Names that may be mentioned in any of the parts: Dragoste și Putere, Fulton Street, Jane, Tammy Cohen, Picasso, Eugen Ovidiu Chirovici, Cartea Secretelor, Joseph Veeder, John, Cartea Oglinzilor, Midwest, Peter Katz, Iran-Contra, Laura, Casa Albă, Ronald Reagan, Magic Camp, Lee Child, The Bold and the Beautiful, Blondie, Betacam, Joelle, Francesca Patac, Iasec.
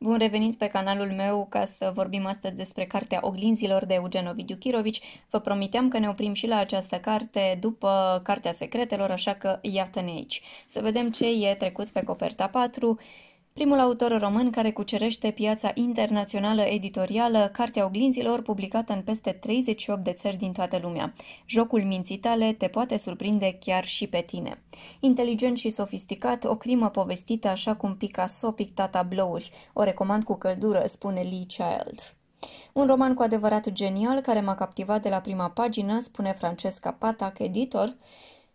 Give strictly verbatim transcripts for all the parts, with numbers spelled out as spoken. Bun revenit pe canalul meu ca să vorbim astăzi despre Cartea Oglinzilor de Eugen Ovidiu Chirovici. Vă promiteam că ne oprim și la această carte după Cartea Secretelor, așa că iată-ne aici. Să vedem ce e trecut pe coperta patru. Primul autor român care cucerește piața internațională editorială, Cartea Oglinzilor, publicată în peste treizeci și opt de țări din toată lumea. Jocul minții tale te poate surprinde chiar și pe tine. Inteligent și sofisticat, o crimă povestită așa cum Picasso picta tablouri. O recomand cu căldură, spune Lee Child. Un roman cu adevărat genial care m-a captivat de la prima pagină, spune Francesca Patac, editor,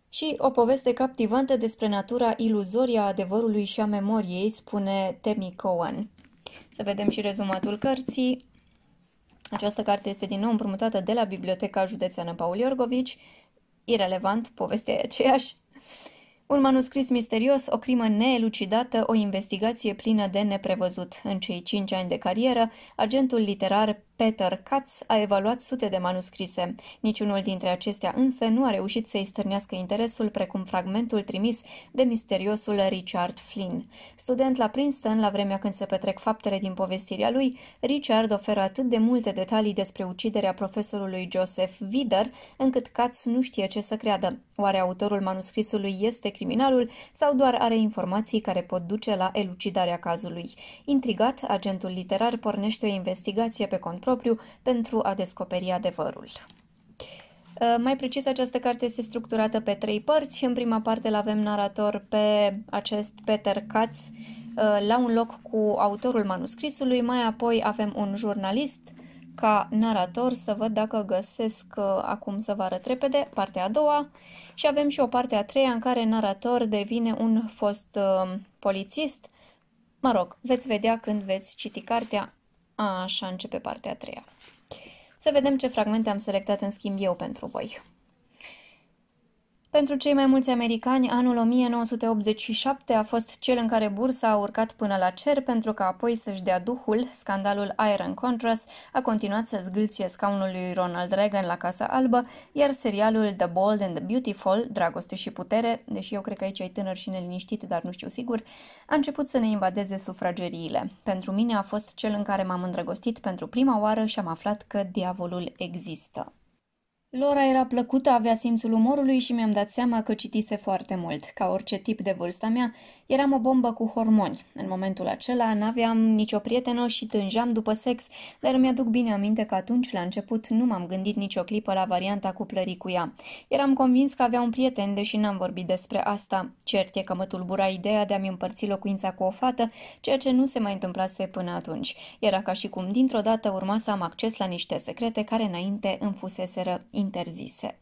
și o poveste captivantă despre natura iluzorie a adevărului și a memoriei, spune Tammy Cohen. Să vedem și rezumatul cărții. Această carte este din nou împrumutată de la Biblioteca Județeană Paul Iorgovici. Irelevant, povestea e aceeași. Un manuscris misterios, o crimă neelucidată, o investigație plină de neprevăzut. În cei cinci ani de carieră, agentul literar Peter Katz a evaluat sute de manuscrise. Niciunul dintre acestea însă nu a reușit să-i stârnească interesul precum fragmentul trimis de misteriosul Richard Flynn. Student la Princeton, la vremea când se petrec faptele din povestirea lui, Richard oferă atât de multe detalii despre uciderea profesorului Joseph Veeder, încât Katz nu știe ce să creadă. Oare autorul manuscrisului este criminalul sau doar are informații care pot duce la elucidarea cazului? Intrigat, agentul literar pornește o investigație pe cont propriu pentru a descoperi adevărul. Mai precis, această carte este structurată pe trei părți. În prima parte îl avem narator pe acest Peter Katz la un loc cu autorul manuscrisului, mai apoi avem un jurnalist ca narator, să văd dacă găsesc acum să vă arăt repede, partea a doua, și avem și o parte a treia în care narator devine un fost uh, polițist. Mă rog, veți vedea când veți citi cartea. Așa începe partea a treia. Să vedem ce fragmente am selectat în schimb eu pentru voi. Pentru cei mai mulți americani, anul o mie nouă sute optzeci și șapte a fost cel în care bursa a urcat până la cer pentru că apoi să-și dea duhul. Scandalul Iran-Contra a continuat să zgâlție scaunul lui Ronald Reagan la Casa Albă, iar serialul The Bold and the Beautiful, Dragoste și Putere, deși eu cred că aici e tânăr și neliniștit, dar nu știu sigur, a început să ne invadeze sufrageriile. Pentru mine a fost cel în care m-am îndrăgostit pentru prima oară și am aflat că diavolul există. Laura era plăcută, avea simțul umorului și mi-am dat seama că citise foarte mult. Ca orice tip de vârsta mea, eram o bombă cu hormoni. În momentul acela n-aveam nicio prietenă și tângeam după sex, dar îmi aduc bine aminte că atunci, la început, nu m-am gândit nicio clipă la varianta cuplării cu ea. Eram convins că avea un prieten, deși n-am vorbit despre asta. Cert e că mă tulbura ideea de a-mi împărți locuința cu o fată, ceea ce nu se mai întâmplase până atunci. Era ca și cum, dintr-o dată, urma să am acces la niște secrete care înainte îmi fuseseră interzise.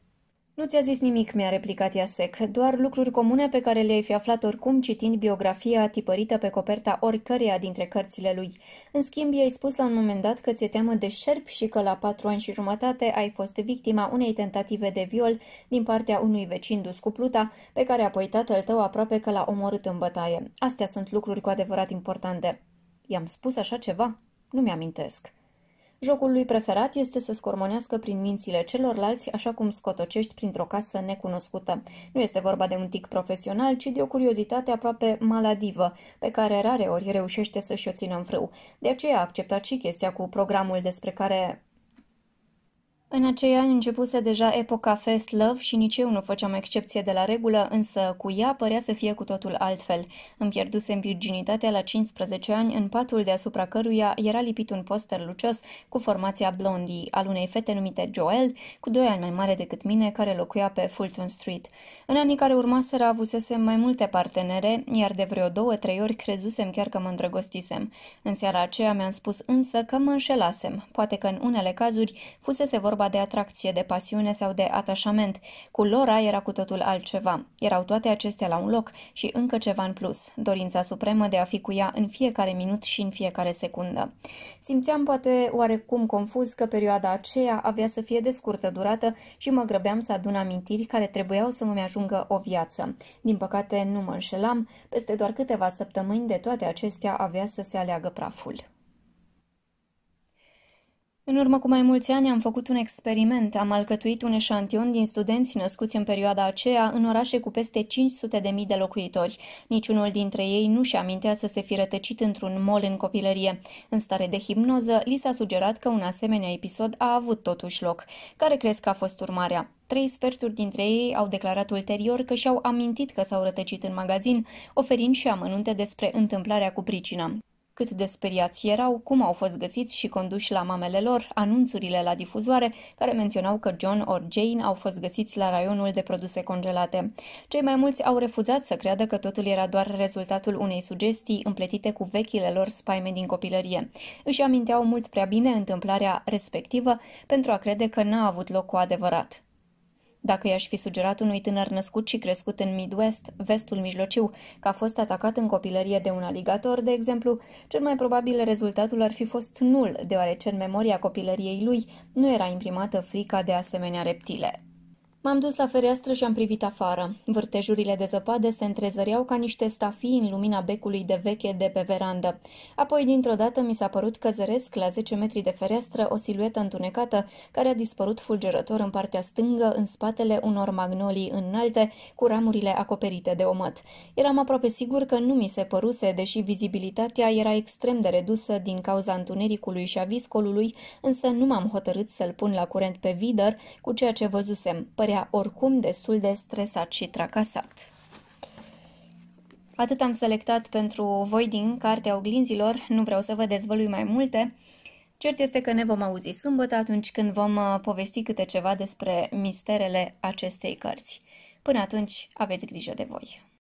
Nu ți-a zis nimic, mi-a replicat Iasec, doar lucruri comune pe care le-ai fi aflat oricum citind biografia tipărită pe coperta oricăreia dintre cărțile lui. În schimb, i-ai spus la un moment dat că ți-e teamă de șerpi și că la patru ani și jumătate ai fost victima unei tentative de viol din partea unui vecin dus cu pluta, pe care apoi tatăl tău aproape că l-a omorât în bătaie. Astea sunt lucruri cu adevărat importante. I-am spus așa ceva? Nu mi-amintesc. Jocul lui preferat este să scormonească prin mințile celorlalți, așa cum scotocești printr-o casă necunoscută. Nu este vorba de un tic profesional, ci de o curiozitate aproape maladivă, pe care rare ori reușește să-și o țină în frâu. De aceea a acceptat și chestia cu programul despre care... În acei ani începuse deja epoca Fast Love și nici eu nu făceam excepție de la regulă, însă cu ea părea să fie cu totul altfel. Îmi pierdusem virginitatea la cincisprezece ani, în patul deasupra căruia era lipit un poster lucios cu formația Blondie, al unei fete numite Joelle, cu doi ani mai mare decât mine, care locuia pe Fulton Street. În anii care urmaseră avusesem mai multe partenere, iar de vreo două-trei ori crezusem chiar că mă îndrăgostisem. În seara aceea mi-am spus însă că mă înșelasem, poate că în unele cazuri fusese vorba de atracție, de pasiune sau de atașament. Cu Laura era cu totul altceva. Erau toate acestea la un loc și încă ceva în plus, dorința supremă de a fi cu ea în fiecare minut și în fiecare secundă. Simțeam poate oarecum confuz că perioada aceea avea să fie de scurtă durată și mă grăbeam să adun amintiri care trebuiau să îmi ajungă o viață. Din păcate nu mă înșelam, peste doar câteva săptămâni de toate acestea avea să se aleagă praful. În urmă cu mai mulți ani am făcut un experiment, am alcătuit un eșantion din studenți născuți în perioada aceea în orașe cu peste cinci sute de mii de locuitori. Niciunul dintre ei nu și amintea să se fi rătăcit într-un mol în copilărie. În stare de hipnoză, li s-a sugerat că un asemenea episod a avut totuși loc. Care crezi că a fost urmarea? Trei sferturi dintre ei au declarat ulterior că și-au amintit că s-au rătăcit în magazin, oferind și amănunte despre întâmplarea cu pricina. Cât de speriați erau, cum au fost găsiți și conduși la mamele lor, anunțurile la difuzoare care menționau că John or Jane au fost găsiți la raionul de produse congelate. Cei mai mulți au refuzat să creadă că totul era doar rezultatul unei sugestii împletite cu vechile lor spaime din copilărie. Își aminteau mult prea bine întâmplarea respectivă pentru a crede că n-a avut loc cu adevărat. Dacă i-aș fi sugerat unui tânăr născut și crescut în Midwest, vestul mijlociu, că a fost atacat în copilărie de un aligator, de exemplu, cel mai probabil rezultatul ar fi fost nul, deoarece în memoria copilăriei lui nu era imprimată frica de asemenea reptile. M-am dus la fereastră și am privit afară. Vârtejurile de zăpadă se întrezăreau ca niște stafii în lumina becului de veche de pe verandă. Apoi, dintr-o dată, mi s-a părut că zăresc la zece metri de fereastră o siluetă întunecată, care a dispărut fulgerător în partea stângă, în spatele unor magnolii înalte, cu ramurile acoperite de omăt. Eram aproape sigur că nu mi se păruse, deși vizibilitatea era extrem de redusă din cauza întunericului și a viscolului, însă nu m-am hotărât să-l pun la curent pe Veeder cu ceea ce văzusem. Era oricum destul de stresat și tracasat. Atât am selectat pentru voi din Cartea Oglinzilor, nu vreau să vă dezvălui mai multe. Cert este că ne vom auzi sâmbătă atunci când vom povesti câte ceva despre misterele acestei cărți. Până atunci, aveți grijă de voi!